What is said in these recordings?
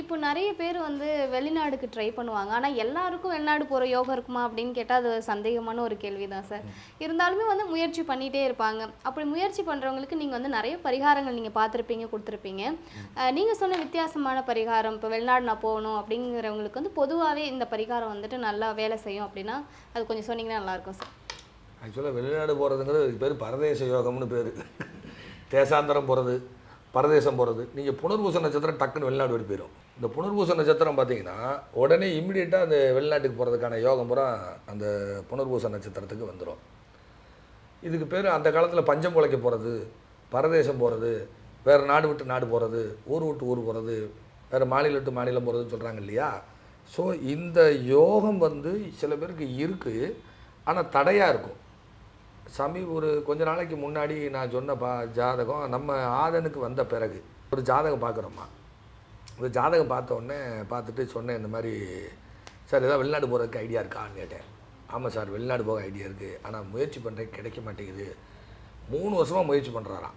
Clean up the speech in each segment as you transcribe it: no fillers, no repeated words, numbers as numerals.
இப்போ நிறைய பேர் வந்து வெளிநாடுக்கு ட்ரை பண்ணுவாங்க. ஆனா எல்லாருக்கும் வெளிநாடு போற யோகம் இருக்குமா அப்படிን கேட்டா அது சந்தேகமான ஒரு கேள்விதான் சார். இருந்தாலுமே வந்து முயற்சி பண்ணிட்டே இருப்பாங்க. அப்படி முயற்சி பண்றவங்களுக்கு நீங்க வந்து நிறைய பரிகாரங்கள் நீங்க பாத்திருப்பீங்க கொடுத்திருப்பீங்க. நீங்க சொன்ன வித்தியாசமான பரிகாரம் இப்ப வெளிநாடு நான் போறணும் அப்படிங்கறவங்களுக்கு வந்து பொதுவாவே இந்த பரிகாரம் வந்துட்டு நல்லா வேலை செய்யும் அப்படினா அது கொஞ்சம் சொன்னீங்கன்னா நல்லா இருக்கும் சார். एक्चुअली வெளிநாடு போறதுங்கிறது பேர் பரதேச யோகம்னு பேரு. தேசாந்தரம் போறது பரதேசம் போறது. நீங்க புனர்பூச நட்சத்திரம் டக்குன்னு வெளிநாடு ஓடி போறோம். இந்த புனர்பூச நட்சத்திரம் பாத்தீங்கன்னா உடனே இமிடியேட்டா அந்த வெளிநாட்டுக்கு போறதுக்கான யோகம் புற அந்த புனர்பூச நட்சத்திரத்துக்கு வந்துரும். இதுக்கு பேரு அந்த காலத்துல பஞ்சம் புழைக்க போறது, பரதேசம் போறது, வேற நாடு விட்டு நாடு போறது, ஊர் விட்டு ஊர் போறது, வேற மாநிலம் விட்டு மாநிலம் போறதுன்னு சொல்றாங்க இல்லையா? சோ இந்த யோகம் வந்து சில பேருக்கு இருக்கு ஆனா தடையா இருக்கும். சாமி ஒரு கொஞ்ச நாளைக்கு முன்னாடி நான் சொன்ன ஜாதகம் நம்ம ஆதனுக்கு வந்த பிறகு ஒரு ஜாதகம் பார்க்குறோம்மா. ஒரு ஜாதகம் பார்த்த உடனே பார்த்துட்டு சொன்னேன் இந்த மாதிரி சார் ஏதாவது வெளிநாடு போகிறதுக்கு ஐடியா இருக்கான்னு கேட்டேன். ஆமாம் சார் வெளிநாடு போக ஐடியா இருக்குது ஆனால் முயற்சி பண்ணுறதுக்கு கிடைக்க மாட்டேங்குது. 3 வருஷமாக முயற்சி பண்ணுறாராம்.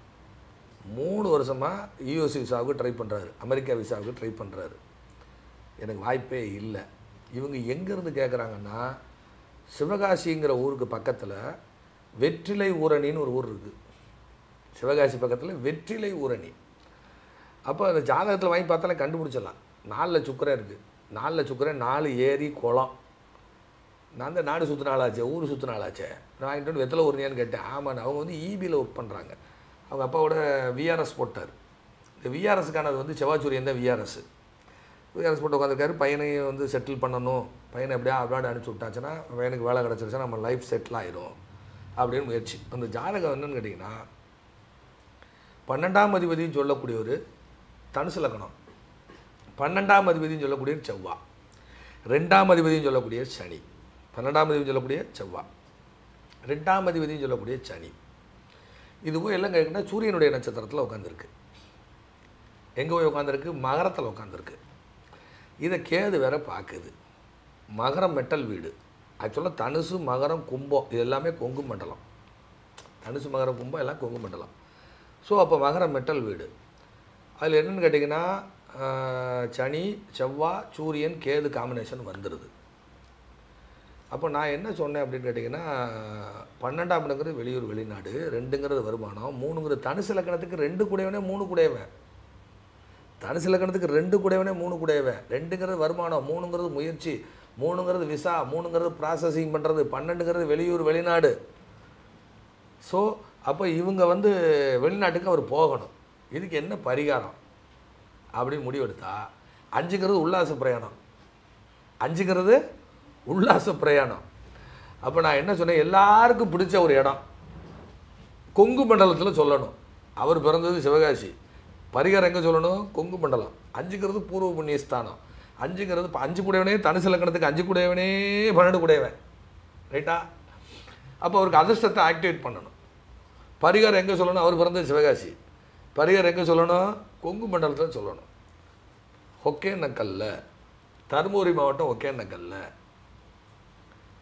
3 வருஷமாக யூஎஸ் விசாவுக்கு ட்ரை பண்ணுறாரு, அமெரிக்கா விசாவுக்கு ட்ரை பண்ணுறாரு. எனக்கு வாய்ப்பே இல்லை. இவங்க எங்கேருந்து கேட்குறாங்கன்னா சிவகாசிங்கிற ஊருக்கு பக்கத்தில் வெற்றிலை ஊரணின்னு ஒரு ஊர் இருக்குது. சிவகாசி பக்கத்தில் வெற்றிலை ஊரணி. அப்போ அந்த ஜாதகத்தில் வாங்கி பார்த்தாலும் கண்டுபிடிச்சிடலாம். 4 சுக்கரம் இருக்குது. 4 சுக்கரம் 4 ஏரி குளம். நான் அந்த நாடு சுற்று நாளாச்சே ஊர் சுற்று நாளாச்சே நான் வாங்கிட்டு வந்து வெத்தலை ஊரணியான்னு கேட்டேன். ஆமாம் அவங்க வந்து ஈபியில் ஒர்க் பண்ணுறாங்க. அவங்க அப்பாவோட விஆர்எஸ் போட்டார். இந்த விஆர்எஸ்க்கானது வந்து செவ்வாச்சூரியன் தான் விஆர்எஸ். விஆர்எஸ் போட்டு உட்காந்துருக்காரு. பையனையும் வந்து செட்டில் பண்ணணும். பையனை எப்படியா அப்ராட் அனுப்பிச்சி விட்டாச்சுன்னா பையனுக்கு வேலை கிடச்சிருச்சுன்னா நம்ம லைஃப் செட்டில் ஆயிரும் அப்படின்னு முயற்சி. அந்த ஜாதகம் என்னன்னு கேட்டிங்கன்னா 12ஆம் அதிபதினு சொல்லக்கூடிய ஒரு தனுசு லக்னம், 12ஆம் அதிபதினு சொல்லக்கூடிய செவ்வா, 2ஆம் அதிபதினு சொல்லக்கூடிய சனி, 12ஆம் அதிபதி சொல்லக்கூடிய செவ்வா, 2ஆம் அதிபதினு சொல்லக்கூடிய சனி. இதுவும் எல்லாம் கேட்குன்னா சூரியனுடைய நட்சத்திரத்தில் உட்காந்துருக்கு. எங்கே போய் உட்காந்துருக்கு? மகரத்தில் உட்காந்துருக்கு. இதை கேது வேற பார்க்குது. மகரம் மெட்டல் வீடு. ஆக்சுவலாக தனுசு மகரம் கும்பம் இது எல்லாமே கொங்கு மண்டலம். தனுசு மகரம் கும்பம் எல்லாம் கொங்கு மண்டலம். ஸோ அப்போ மகரம் மெட்டல் வீடு. அதில் என்னென்னு கேட்டிங்கன்னா சனி செவ்வாய் சூரியன் கேது காம்பினேஷன் வந்துடுது. அப்போ நான் என்ன சொன்னேன் அப்படின்னு கேட்டிங்கன்னா 12ஆம்ங்கிறது வெளியூர் வெளிநாடு, 2ங்கிறது வருமானம், 3ங்கிறது தனுசு லக்கணத்துக்கு 2 கூடையவனே 3 கூடையவன். தனுசு லக்கணத்துக்கு 2 கூடையவனே 3 கூடையவன். 2ங்கிறது வருமானம், 3ங்கிறது முயற்சி, 3ங்கிறது விசா, 3ங்கிறது ப்ராசஸிங் பண்ணுறது, 12ங்கிறது வெளியூர் வெளிநாடு. ஸோ அப்போ இவங்க வந்து வெளிநாட்டுக்கு அவர் போகணும். இதுக்கு என்ன பரிகாரம் அப்படின்னு முடிவெடுத்தா 5ங்கிறது உல்லாச பிரயாணம். 5ங்கிறது உல்லாச பிரயாணம். அப்போ நான் என்ன சொன்னேன், எல்லாருக்கும் பிடிச்ச ஒரு இடம் கொங்கு மண்டலத்தில் சொல்லணும். அவர் பிறந்தது சிவகாசி. பரிகாரம் எங்கே சொல்லணும்? கொங்கு மண்டலம். 5ங்கிறது பூர்வ புண்ணிய ஸ்தானம். 5ங்கிறது 5 கூடையவனே தனுசு லக்கணத்துக்கு 5 கூடையவனே 12 கூடையவன். ரைட்டா? அப்போ அவருக்கு அதிர்ஷ்டத்தை ஆக்டிவேட் பண்ணணும். பரிகாரம் எங்கே சொல்லணும்? அவர் பிறந்தது சிவகாசி. பரிகாரம் எங்கே சொல்லணும்? கொங்கு மண்டலத்தில் சொல்லணும். ஒகேனக்கல்ல, தருமபுரி மாவட்டம் ஒகேனக்கல்ல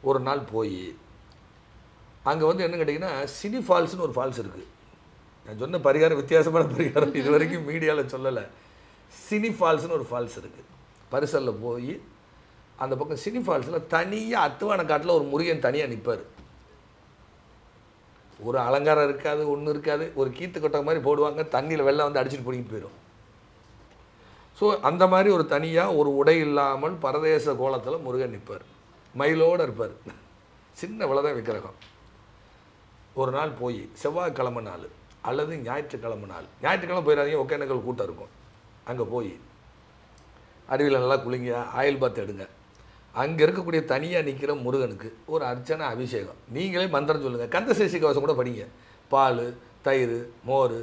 ஒரு நாள் போய் அங்கே வந்து என்ன கேட்டிங்கன்னா சினி ஃபால்ஸ்னு ஒரு ஃபால்ஸ் இருக்குது. நான் சொன்ன பரிகாரம் வித்தியாசமான பரிகாரம், இது வரைக்கும் மீடியாவில் சொல்லலை. சினி ஃபால்ஸ்னு ஒரு ஃபால்ஸ் இருக்குது. பரிசலில் போய் அந்த பக்கம் சினி ஃபால்ஸில் தனியாக அத்துவான காட்டில் ஒரு முருகன் தனியாக நிற்பார். ஒரு அலங்காரம் இருக்காது, ஒன்றும் இருக்காது. ஒரு கீத்து கொட்டை மாதிரி போடுவாங்க, தண்ணியில் வெள்ளம் வந்து அடிச்சுட்டு பிடிக்கிட்டு போயிடும். ஸோ அந்த மாதிரி ஒரு தனியாக ஒரு உடை இல்லாமல் பரதேச கோலத்தில் முருகன் நிற்பார். மயிலோடு இருப்பார். சின்ன விலதான் விக்கிரகம். ஒரு நாள் போய் செவ்வாய்க்கிழமை நாள் அல்லது ஞாயிற்றுக்கிழமை நாள், ஞாயிற்றுக்கிழமை போயிடாதீங்க, ஒகேனக்கல் கூட்டம் இருக்கும். அங்கே போய் அருவியில் நல்லா குளிங்க, ஆயில் பாத் எடுங்க. அங்கே இருக்கக்கூடிய தனியாக நிற்கிற முருகனுக்கு ஒரு அர்ச்சனை அபிஷேகம். நீங்களே மந்திரம் சொல்லுங்கள். கந்தசஷ்டி கவசம் கூட படிங்க. பால் தயிர் மோர்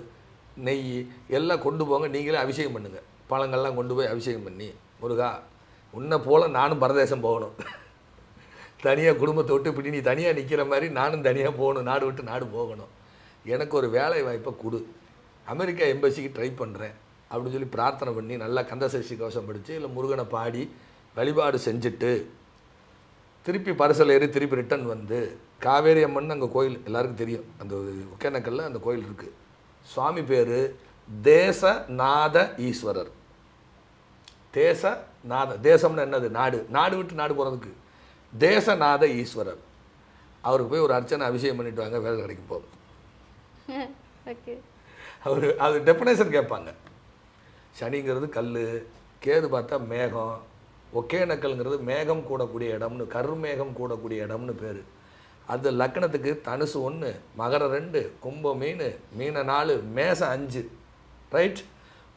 நெய் எல்லாம் கொண்டு போங்க. நீங்களே அபிஷேகம் பண்ணுங்கள். பழங்கள்லாம் கொண்டு போய் அபிஷேகம் பண்ணி முருகா உன்னை போல் நானும் பரதேசம் போகணும். தனியாக குடும்பத்தை விட்டு இப்படி நீ தனியாக நிற்கிற மாதிரி நானும் தனியாக போகணும். நாடு விட்டு நாடு போகணும். எனக்கு ஒரு வேலை வாய்ப்பை கொடு. அமெரிக்கா எம்பசிக்கு ட்ரை பண்ணுறேன் அப்படின்னு சொல்லி பிரார்த்தனை பண்ணி நல்லா கந்தசஷ்டி கவசம் படித்து இல்லை முருகனை பாடி வழிபாடு செஞ்சுட்டு திருப்பி பரிசல் ஏறி திருப்பி ரிட்டன் வந்து காவேரி அம்மன் அங்கே கோயில் எல்லாருக்கும் தெரியும். அந்த ஒகேனக்கல்ல அந்த கோயில் இருக்குது. சுவாமி பேர் தேசநாத Eswarar. Desa Nada, Desam another Nadu, Nadu to Nadu Desa Nada Iswaram. Our way or Archana Vishay money to Anga Velaripo. Okay. Our definition Gapanga Shaninger Kalle, Ked Bata Megam, Okana Kalanga, Megam Koda Gudi Adam, Karu Megam Koda Gudi Adam Peri. At the Lakana the Git, Tanus one, Magara Rende, Kumbo Mene, Mena Nale, Mesa Anji. Right?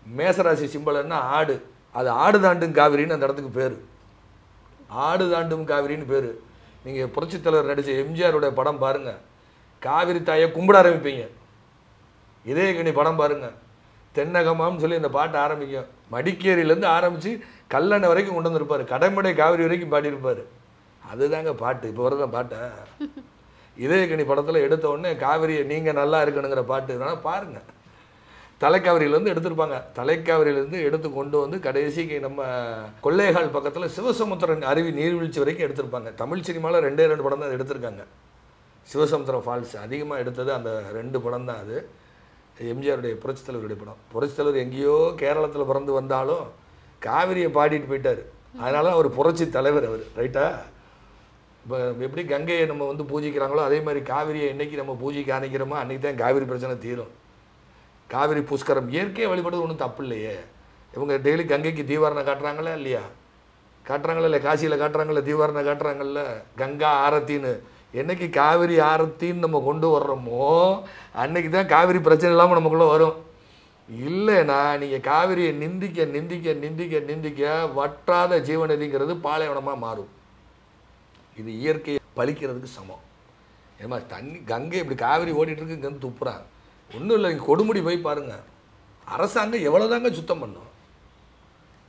Mesa as a symbol and hard. அது ஆடு தாண்டும் காவிரின்னு அந்த இடத்துக்கு பேரு ஆடு தாண்டும் காவிரின்னு பேரு நீங்க புரட்சி தலைவர் நடிச்ச எம்ஜிஆர் உடைய படம் பாருங்க காவிரி தாயை கும்பிட ஆரம்பிப்பீங்க இதே கனி படம் பாருங்க தென்னகமாம் சொல்லி அந்த பாட்டு ஆரம்பிக்கும் மடிக்கேரியில இருந்து ஆரம்பிச்சு கல்லணை வரைக்கும் கொண்டு வந்திருப்பாரு கடமடை காவிரி வரைக்கும் பாடி இருப்பாரு அதுதாங்க பாட்டு இப்ப வரத பாட்டா இதே கனி படத்துல எடுத்த உடனே காவிரி நீங்க நல்லா இருக்கணும்ங்கற பாட்டுனா பாருங்க தலைக்காவிரியில இருந்து எடுத்துப்பாங்க தலைக்காவிரியில இருந்து எடுத்து கொண்டு வந்து கடைசிக்கு நம்ம கொள்ளைகள் பக்கத்துல சிவசமுத்திரம் அருவி நீர்வீழ்ச்சி வரைக்கும் எடுத்துப்பாங்க தமிழ் சினிமால ரெண்டே ரெண்டு படம் தான் எடுத்துர்க்காங்க சிவசமுத்திரம் ஃபால்ஸ் அதிகமா எடுத்தது அந்த ரெண்டு படம் தான் அது எம்ஜிஆர் உடைய புரட்சி தலைவருடைய படம் புரட்சி தலைவர் எங்கயோ கேரளத்துல பிறந்து வந்தாலும் காவிரியை பாடிட்டு போயிட்டாரு அதனால அவர் புரட்சி தலைவர் அவர் ரைட்டா எப்படி கங்கையை நம்ம வந்து பூஜிக்கறாங்களோ அதே மாதிரி காவிரியை இன்னைக்கு நம்ம பூஜிக்க ஆரம்பிக்கிறோமா அன்னைக்கு தான் காவிரி பிரச்சனை தீரும் காவிரி புஷ்கரம் ஏர்க்கே வழிபடுறது ஒண்ணும் தப்பு இல்லையே இவங்க டெய்லி கங்கைக்கு தீவாரணை காட்றாங்களா இல்லையா காட்றாங்களா இல்ல காசியில காட்றாங்களா தீவாரணை காட்றாங்கல்ல கங்கா ஆரத்தின்னு என்னைக்கு காவிரி ஆரத்தின்னு நம்ம கொண்டு வர்றோமோ அன்னைக்கு தான் காவிரி பிரச்சனை இல்லாம நமக்குள்ள வரும் இல்லனா நீங்க காவிரியை நிந்திக்க நிந்திக்க நிந்திக்க நிந்திக்க வற்றாத ஜீவநதிங்கிறது பாலைவனமா மாறும் இது இயற்கையை பழிக்கிறதுக்கு சமம் ஏமா தண்ணி கங்கை இப்படி காவிரி ஓடிட்டு இருக்கு கந்து துப்புறாங்க ஒண்ணும் இல்ல கொடுமுடி போய் பாருங்க அரசாங்கம் எவ்வளவு தாங்க சுத்தம் பண்ணும்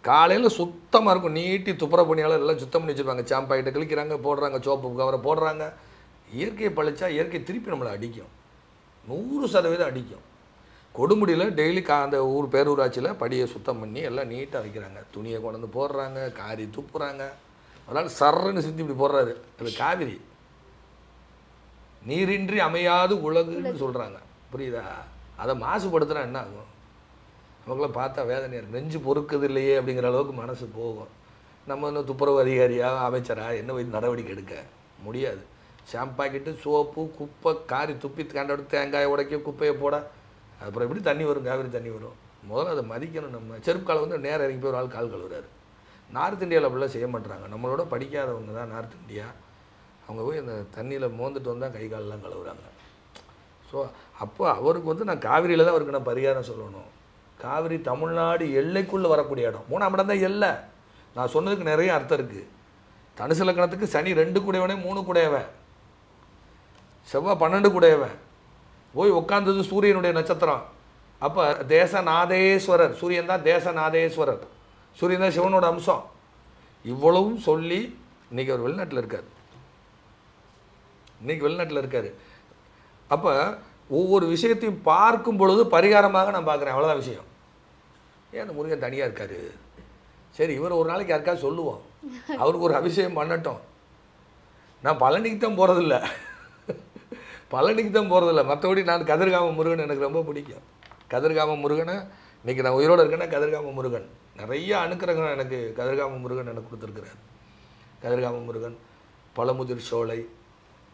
காலையில சுத்தமா இருக்கும் நீட்டி துப்புற பணியாளர் எல்லாம் சுத்தம் பண்ணி வச்சிருவாங்க சாம்பாயிட்ட கிளிக்குறாங்க போடுறாங்க சோப்பு கவரை போடுறாங்க இயற்கை பழிச்சா இயற்கை திருப்பி நம்மள அடிக்கும் 100% அடிக்கும் கொடுமுடியில டெய்லி அந்த ஊர் பேரூராட்சியில படியை சுத்தம் பண்ணி எல்லாம் நீட்டா வைக்கறாங்க துணியை கொண்டு வந்து போடுறாங்க காரி துப்புறாங்க அதனால சர்றன்னு சிந்தி இப்படி போறாரு அது காவிரி நீரின்றி அமையாது உலகுன்னு சொல்றாங்க புரியதா அத மாசுபடுத்துனா என்ன ஆகும் நமக்குள்ள பார்த்தா வேதனையா நெஞ்சு பொறுக்குது இல்லையே அப்படிங்கிற அளவுக்கு மனசு போகும் நம்ம என்ன துப்புரவு அதிகாரியா அமைச்சரா என்ன வந்து நடவடிக்கை எடுக்க முடியாது ஷாம்பாக்கிட்டு சோப்பு குப்பை காரி துப்பி கண்டடு தேங்காய் உடைக்க குப்பையை போட அப்புறம் எப்படி தண்ணி வரும் காவிரி தண்ணி வரும் முதல்ல அதை மதிக்கணும் நம்ம செருப்புக்கால வந்து நேரா இறங்கி போய் ஒரு ஆள் கால் கழுவுறாரு நார்த் இந்தியால அப்படிலாம் செய்ய மாட்டாங்க நம்மளோட படிக்காதவங்க தான் நார்த் இந்தியா அவங்க போய் அந்த தண்ணியில மோந்துட்டு வந்தா கை கால் எல்லாம் கழுவுறாங்க சோ அப்போ அவருக்கு வந்து நான் காவிரியில தான் அவருக்கு நான் பரிகாரம் சொல்லணும் காவிரி தமிழ்நாடு எல்லைக்குள்ள வரக்கூடிய இடம் மூணாம் இடம் தான் எல்லை நான் சொன்னதுக்கு நிறைய அர்த்தம் இருக்கு தனுசு லக்னத்துக்கு சனி 2 கூடையவனே 3 கூடையவன் செவ்வாய் 12 கூடையவன் போய் உட்கார்ந்தது சூரியனுடைய நட்சத்திரம் அப்ப தேசநாதேஸ்வரர் சூரியன் தான் தேசநாதேஸ்வரர் சூரியன் தான் சிவனோட அம்சம் இவ்வளவும் சொல்லி இன்னைக்கு அவர் வெளிநாட்டுல இருக்காரு அப்ப ஒவ்வொரு விஷயத்தையும் பார்க்கும் பொழுது பரிகாரமாக நான் பார்க்கறேன் அவ்வளவுதான் விஷயம் ஏன் அந்த முருகன் தனியா இருக்காரு சரி இவர் ஒரு நாளைக்கு யார்க்கா சொல்லுவோம் அவருக்கு ஒரு அபிஷேகம் பண்ணட்டும் நான் பழனிக்கு தான் போறது இல்ல மத்தபடி நான் கதிர்காம முருகன் எனக்கு ரொம்ப பிடிக்கும் கதிர்காம முருகனை இன்னைக்கு நான் உயிரோட இருக்கேன்னா கதிர்காம முருகன் நிறைய அனுக்கிரகம் எனக்கு கதிர்காம முருகன் எனக்கு கொடுத்திருக்கார் கதிர்காம முருகன் பழமுதிர் சோலை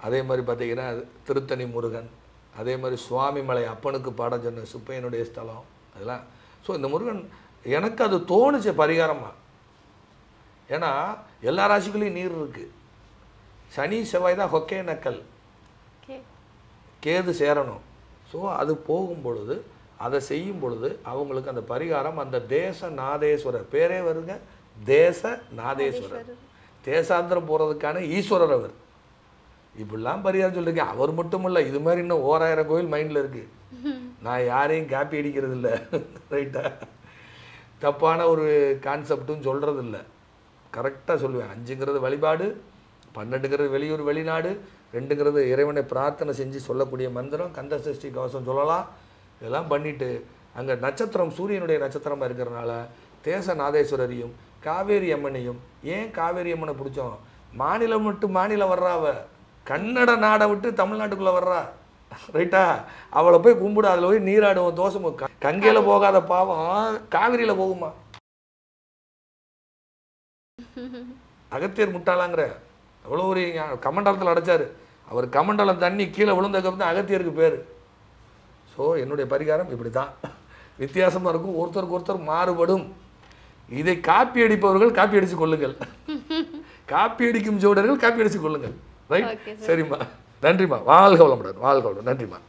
அதே மாதிரி பாத்தீங்கன்னா திருத்தணி முருகன் அதே மாதிரி சுவாமி மலை அப்பனுக்கு பாடம் சொன்ன சுப்பையனுடைய ஸ்தலம் அதெல்லாம் சோ இந்த முருகன் எனக்கு அது தோணுச்ச பரிகாரமா ஏனா எல்லா ராசிக்குலயும் நீர் இருக்கு சனி செவ்வாய் தான் ஹொக்கே நக்கல் கேது சேரணும் சோ அது போகும் பொழுது அதை செய்யும் பொழுது அவங்களுக்கு அந்த பரிகாரம் அந்த தேசநாதேஸ்வரர் பேரே வருங்க தேசநாதேஸ்வரர் தேசாந்திரம் போறதுக்கான ஈஸ்வரர் அவர் இப்பெல்லாம் பரிகாரம் சொல்றீங்க அவர் மட்டும் இல்ல இது மாதிரி இன்னும் 1000 கோயில் மைண்ட்ல இருக்கு நான் யாரையும் காப்பி அடிக்கிறது இல்ல ரைட்டா தப்பான ஒரு கான்செப்ட்டும் சொல்றது இல்ல கரெக்ட்டா சொல்லுவேன் 5ங்கிறது வழிபாடு 12ங்கிறது வெளியூர் வெளிநாடு 2ங்கிறது இறைவனை பிரார்த்தனை செஞ்சு சொல்லக்கூடிய மந்திரம் கந்தசஷ்டி கவசம் சொல்லலாம் இதெல்லாம் பண்ணிட்டு அங்க நட்சத்திரம் சூரியனுடைய நட்சத்திரமா இருக்கறனால தேசநாதேஸ்வரரியும் காவேரி அம்மனையும் ஏன் காவேரி அம்மனை பிடிச்சோம் மாநிலம் மட்டும் மாநிலம் வர்றாவ கன்னட நாடை விட்டு தமிழ்நாட்டுக்குள்ள வர்றா ரைட்டா அவளை போய் கும்பிடு அதுல போய் நீராடுவோம் தோசை கங்கையில போகாத பாவம் காவிரியில போகுமா அகத்தியர் முட்டாளாங்கற அவ்வளோ ஒரு கமண்டலத்தில் அடைச்சாரு. அவர் கமண்டலம் தண்ணி கீழே விழுந்ததுக்கப்புறம் தான் அகத்தியருக்கு பேர். ஸோ என்னுடைய பரிகாரம் இப்படி தான் வித்தியாசமாக இருக்கும், ஒருத்தருக்கு ஒருத்தர் மாறுபடும். இதை காப்பி அடிப்பவர்கள் காப்பி அடித்து கொள்ளுங்கள், காப்பி அடிக்கும் ஜோடர்கள் காப்பி அடித்து கொள்ளுங்கள். ரைட், சரிம்மா, நன்றிம்மா, வாழ்க வளமுடன், வாழ்க வளமுடன், நன்றிம்மா.